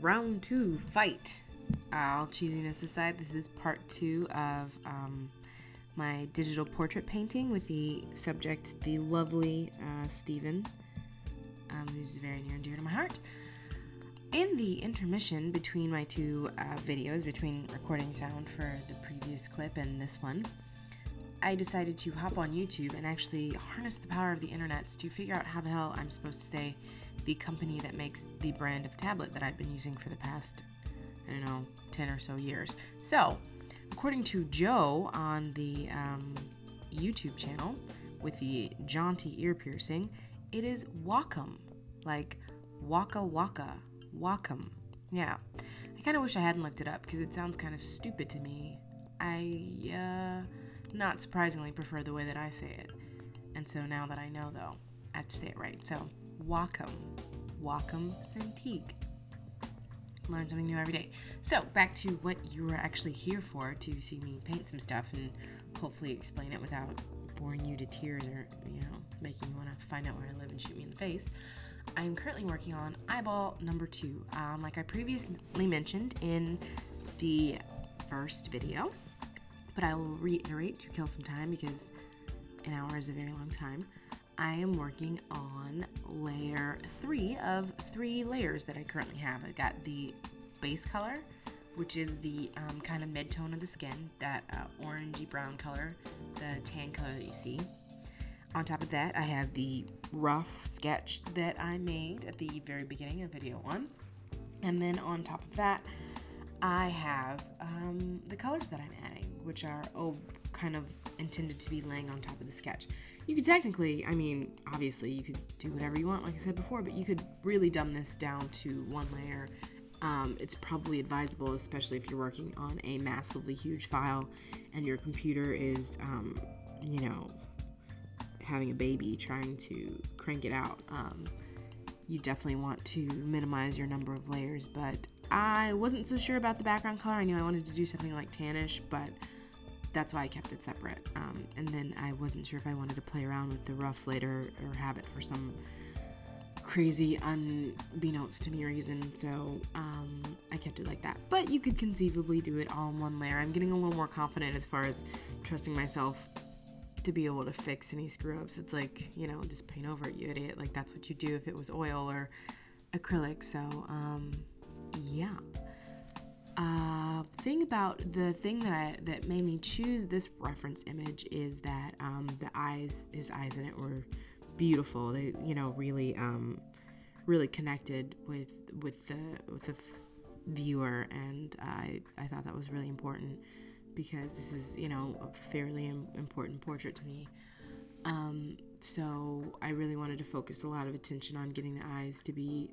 round two fight. All cheesiness aside, this is part two of my digital portrait painting with the subject, the lovely Stephen, who's very near and dear to my heart. In the intermission between my two videos, between recording sound for the previous clip and this one, I decided to hop on YouTube and actually harness the power of the internets to figure out how the hell I'm supposed to say the company that makes the brand of tablet that I've been using for the past, I don't know, 10 or so years. So, according to Joe on the YouTube channel with the jaunty ear piercing, it is Wacom, like Waka Waka, Wacom. Yeah, I kind of wish I hadn't looked it up because it sounds kind of stupid to me. I not surprisingly prefer the way that I say it. And so now that I know, though, I have to say it right. So, Wacom. Wacom Cintiq. Learn something new every day. So, back to what you were actually here for, to see me paint some stuff and hopefully explain it without boring you to tears or, you know, making you want to find out where I live and shoot me in the face. I'm currently working on eyeball number 2. Like I previously mentioned in the first video, but I will reiterate to kill some time because an hour is a very long time. I am working on layer 3 of 3 layers that I currently have. I got the base color, which is the kind of mid-tone of the skin, that orangey brown color, the tan color that you see. On top of that, I have the rough sketch that I made at the very beginning of video 1. And then on top of that, I have the colors that I'm adding, which are kind of intended to be laying on top of the sketch. You could technically, I mean, obviously you could do whatever you want, like I said before, but you could really dumb this down to one layer. It's probably advisable, especially if you're working on a massively huge file and your computer is, you know, having a baby trying to crank it out. You definitely want to minimize your number of layers, but I wasn't so sure about the background color. I knew I wanted to do something like tannish, but that's why I kept it separate. And then I wasn't sure if I wanted to play around with the roughs later or have it for some crazy unbeknownst to me reason, so I kept it like that. But you could conceivably do it all in one layer. I'm getting a little more confident as far as trusting myself to be able to fix any screw-ups. It's like, you know, just paint over it, you idiot. Like, that's what you do if it was oil or acrylic, so, yeah. The thing that made me choose this reference image is that the eyes, his eyes in it were beautiful. They, you know, really, really connected with the viewer, and I thought that was really important because this is, you know, a fairly important portrait to me. So I really wanted to focus a lot of attention on getting the eyes to be,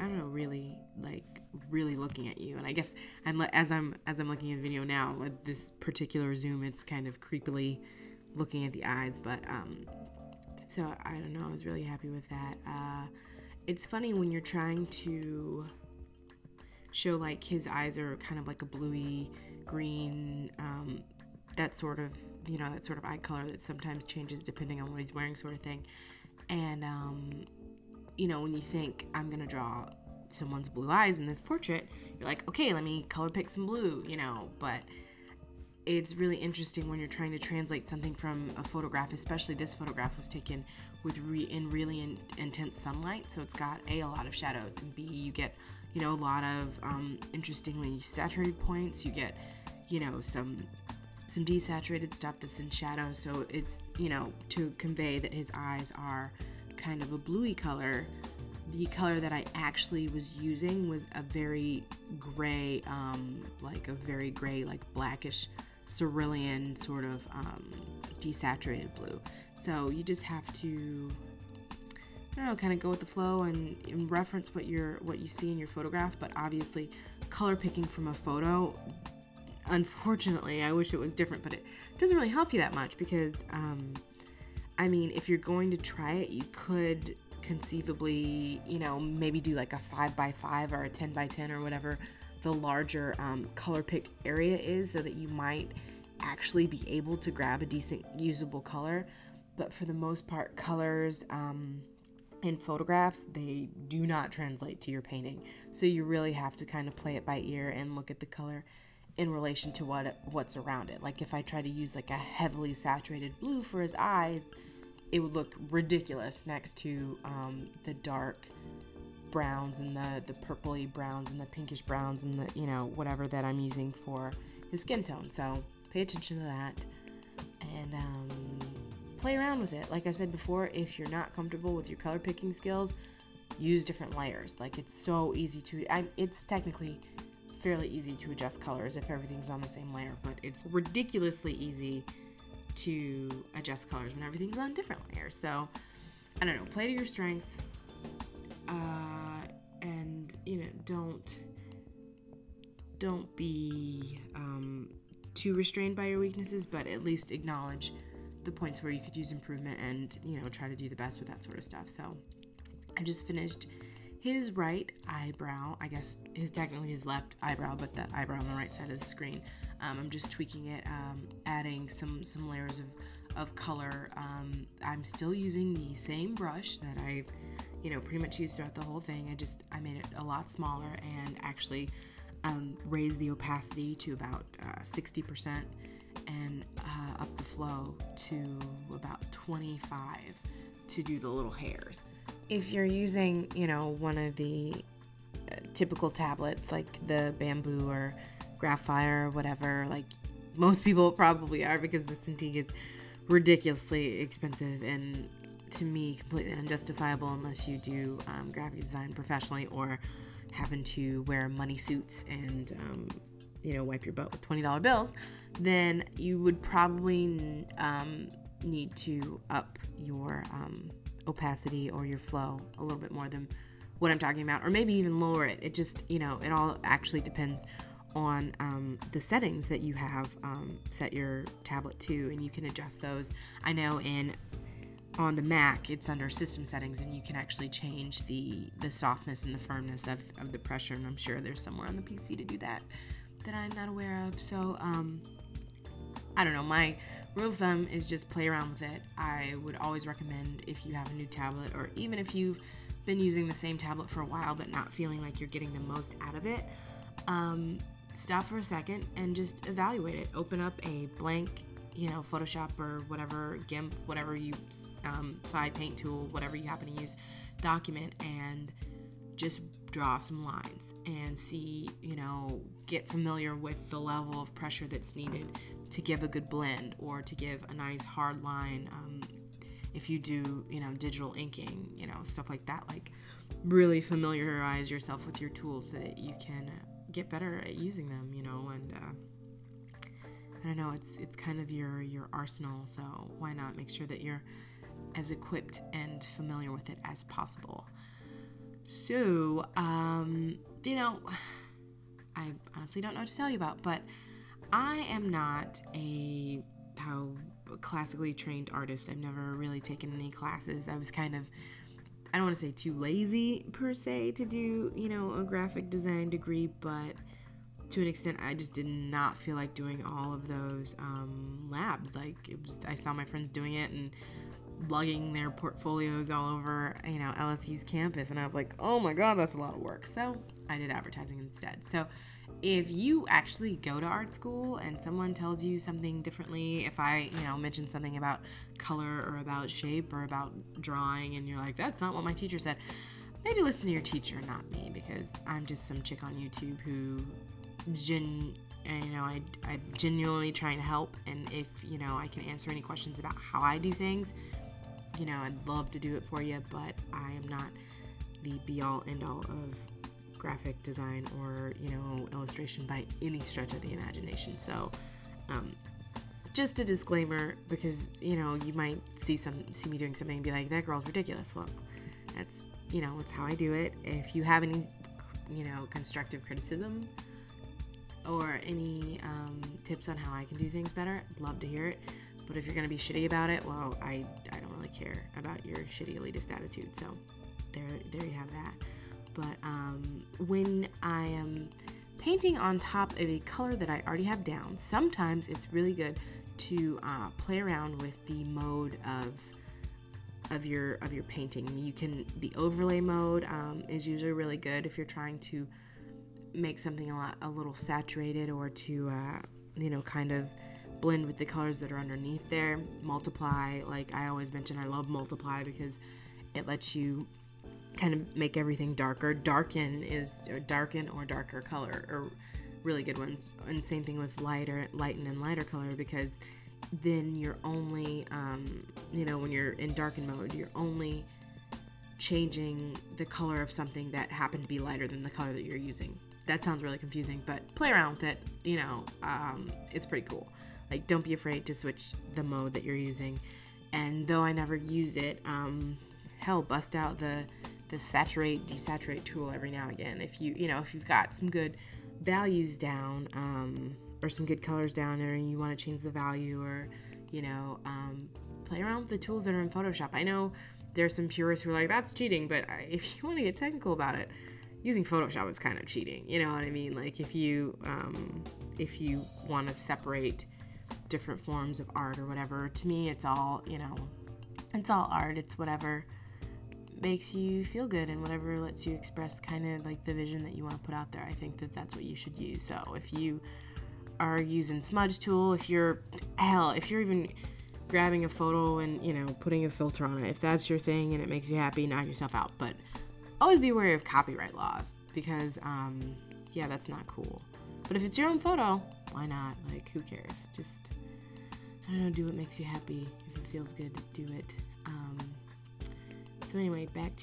I don't know, really, like, really looking at you. And I guess as I'm looking at the video now, with this particular zoom, it's kind of creepily looking at the eyes, but, so I don't know, I was really happy with that. It's funny when you're trying to show, like, his eyes are kind of like a bluey green, that sort of, you know, that sort of eye color that sometimes changes depending on what he's wearing, sort of thing. And, you know, when you think, I'm gonna draw someone's blue eyes in this portrait, you're like, okay, let me color pick some blue, you know. But it's really interesting when you're trying to translate something from a photograph, especially this photograph was taken with really intense sunlight, so it's got A, a lot of shadows, and B, you get, you know, a lot of interestingly saturated points, you get, you know, some desaturated stuff that's in shadow, so it's, you know, to convey that his eyes are kind of a bluey color. The color that I actually was using was a very gray, like blackish cerulean sort of desaturated blue. So you just have to, I don't know, kind of go with the flow and reference what you see in your photograph. But obviously, color picking from a photo, unfortunately, I wish it was different, but it doesn't really help you that much because, I mean, if you're going to try it, you could conceivably, you know, maybe do like a 5x5 or a 10x10 or whatever the larger color picked area is, so that you might actually be able to grab a decent usable color. But for the most part, colors in photographs, they do not translate to your painting. So you really have to kind of play it by ear and look at the color in relation to what's around it. Like if I try to use like a heavily saturated blue for his eyes, it would look ridiculous next to the dark browns and the purpley browns and the pinkish browns and the, you know, whatever that I'm using for his skin tone. So pay attention to that and play around with it. Like I said before, if you're not comfortable with your color picking skills, use different layers. Like it's so easy to, it's technically fairly easy to adjust colors if everything's on the same layer, but it's ridiculously easy to adjust colors when everything's on different layers. So I don't know, play to your strengths, and you know, don't be too restrained by your weaknesses, but at least acknowledge the points where you could use improvement and, you know, try to do the best with that sort of stuff. So I just finished his right eyebrow, I guess his technically his left eyebrow, but the eyebrow on the right side of the screen. I'm just tweaking it, adding some layers of color. I'm still using the same brush that I've, you know, pretty much used throughout the whole thing. I made it a lot smaller and actually raised the opacity to about 60% and up the flow to about 25 to do the little hairs. If you're using, you know, one of the typical tablets like the Bamboo or Graphire or whatever, like most people probably are, because the Cintiq is ridiculously expensive and to me completely unjustifiable unless you do graphic design professionally or happen to wear money suits and, you know, wipe your butt with $20 bills, then you would probably need to up your opacity or your flow a little bit more than what I'm talking about, or maybe even lower it. It just, you know, it all actually depends on the settings that you have set your tablet to, and you can adjust those. I know on the Mac it's under system settings and you can actually change the softness and the firmness of the pressure, and I'm sure there's somewhere on the PC to do that I'm not aware of. So I don't know, my rule of thumb is just play around with it. I would always recommend, if you have a new tablet or even if you've been using the same tablet for a while but not feeling like you're getting the most out of it, stop for a second and just evaluate it. Open up a blank, you know, Photoshop or whatever, GIMP, whatever you, side paint tool, whatever you happen to use, document, and just draw some lines and see, you know, get familiar with the level of pressure that's needed to give a good blend or to give a nice hard line. If you do, you know, digital inking, you know, stuff like that, like really familiarize yourself with your tools so that you can get better at using them, you know. And I don't know, it's kind of your arsenal, so why not make sure that you're as equipped and familiar with it as possible. So, you know, I honestly don't know what to tell you about, but I am not a classically trained artist. I've never really taken any classes. I was kind of, I don't want to say too lazy per se to do, you know, a graphic design degree, but to an extent I just did not feel like doing all of those labs. Like it was, I saw my friends doing it and lugging their portfolios all over, you know, LSU's campus, and I was like, oh my god, that's a lot of work. So I did advertising instead. So if you actually go to art school and someone tells you something differently, if I, you know, mention something about color or about shape or about drawing and you're like, that's not what my teacher said, maybe listen to your teacher, not me, because I'm just some chick on YouTube who, you know, I'm genuinely trying to help, and if, you know, I can answer any questions about how I do things, you know, I'd love to do it for you, but I am not the be-all, end-all of graphic design or, you know, illustration by any stretch of the imagination. So just a disclaimer, because, you know, you might see me doing something and be like, that girl's ridiculous. Well, that's, you know, that's how I do it. If you have any, you know, constructive criticism or any tips on how I can do things better, I'd love to hear it. But if you're gonna be shitty about it, well, I don't really care about your shitty elitist attitude. So there you have that. But when I am painting on top of a color that I already have down, sometimes it's really good to play around with the mode of of your painting. You can, the overlay mode is usually really good if you're trying to make something a little saturated, or to you know, kind of blend with the colors that are underneath there. Multiply, like I always mention, I love multiply because it lets you kind of make everything darker. Darken is, or darken or darker color are really good ones. And same thing with lighter, lighten and lighter color, because then you're only, you know, when you're in darken mode, you're only changing the color of something that happened to be lighter than the color that you're using. That sounds really confusing, but play around with it, you know, it's pretty cool. Like, don't be afraid to switch the mode that you're using. And though I never used it, hell, bust out the saturate, desaturate tool every now and again. If you, you know, if you've got some good values down, or some good colors down, or you want to change the value, or, you know, play around with the tools that are in Photoshop. I know there's some purists who are like, that's cheating, but if you want to get technical about it, using Photoshop is kind of cheating. You know what I mean? Like, if you want to separate different forms of art or whatever, to me, it's all, you know, it's all art. It's whatever makes you feel good and whatever lets you express kind of like the vision that you want to put out there. I think that that's what you should use. So if you are using smudge tool, if you're, hell, if you're even grabbing a photo and, you know, putting a filter on it, if that's your thing and it makes you happy, knock yourself out. But always be wary of copyright laws, because yeah, that's not cool. But if it's your own photo, why not? Like, who cares? Just, I don't know, do what makes you happy. If it feels good, do it. So anyway, back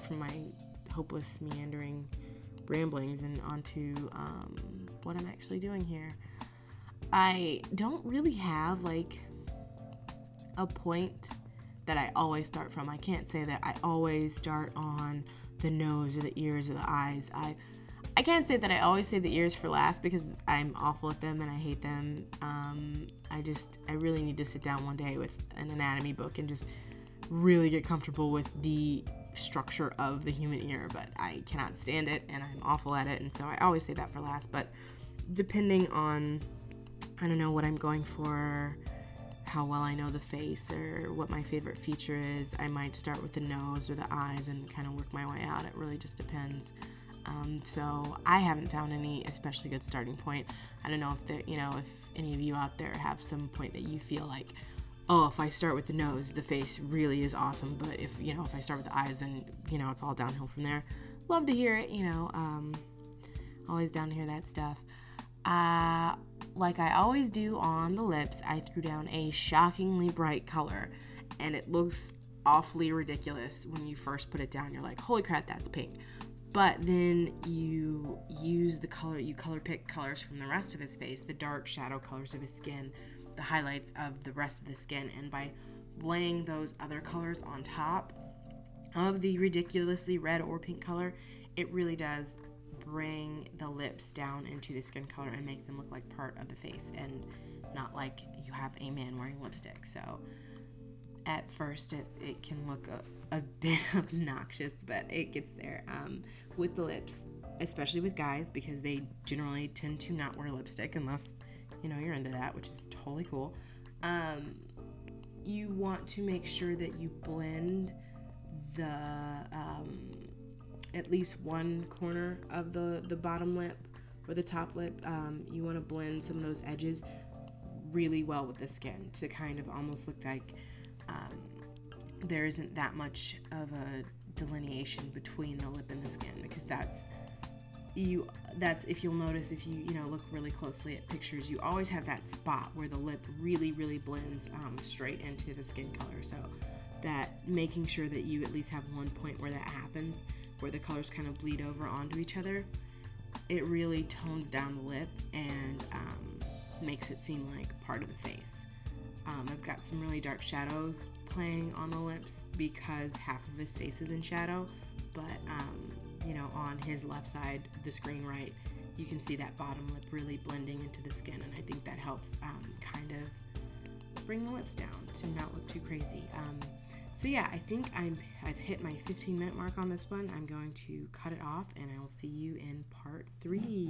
from my hopeless meandering ramblings and onto what I'm actually doing here. I don't really have like a point that I always start from. I can't say that I always start on the nose or the ears or the eyes. I can't say that I always say the ears for last, because I'm awful at them and I hate them. I really need to sit down one day with an anatomy book and just really get comfortable with the structure of the human ear, but I cannot stand it and I'm awful at it, and so I always say that for last. But depending on, I don't know, what I'm going for, how well I know the face, or what my favorite feature is, I might start with the nose or the eyes and kind of work my way out. It really just depends. So I haven't found any especially good starting point. I don't know if there, you know, if any of you out there have some point that you feel like, oh, if I start with the nose, the face really is awesome, but if, you know, if I start with the eyes, then, you know, it's all downhill from there. Love to hear it, you know, always down to hear that stuff. Like I always do on the lips, I threw down a shockingly bright color, and it looks awfully ridiculous when you first put it down. You're like, holy crap, that's pink. But then you use the color, you color pick colors from the rest of his face, the dark shadow colors of his skin, the highlights of the rest of the skin, and by laying those other colors on top of the ridiculously red or pink color, it really does bring the lips down into the skin color and make them look like part of the face and not like you have a man wearing lipstick. So at first it can look a bit obnoxious, but it gets there. With the lips, especially with guys, because they generally tend to not wear lipstick unless, you know, you're into that, which is totally cool. You want to make sure that you blend the at least one corner of the bottom lip or the top lip. You want to blend some of those edges really well with the skin to kind of almost look like there isn't that much of a delineation between the lip and the skin, because that's if you'll notice, if you know, look really closely at pictures, you always have that spot where the lip really blends straight into the skin color. So that, making sure that you at least have one point where that happens, where the colors kind of bleed over onto each other, it really tones down the lip and makes it seem like part of the face. I've got some really dark shadows playing on the lips because half of his face is in shadow, but you know, on his left side, the screen right, you can see that bottom lip really blending into the skin, and I think that helps kind of bring the lips down to not look too crazy. So yeah, I think I've hit my 15-minute mark on this one. I'm going to cut it off, and I will see you in part 3.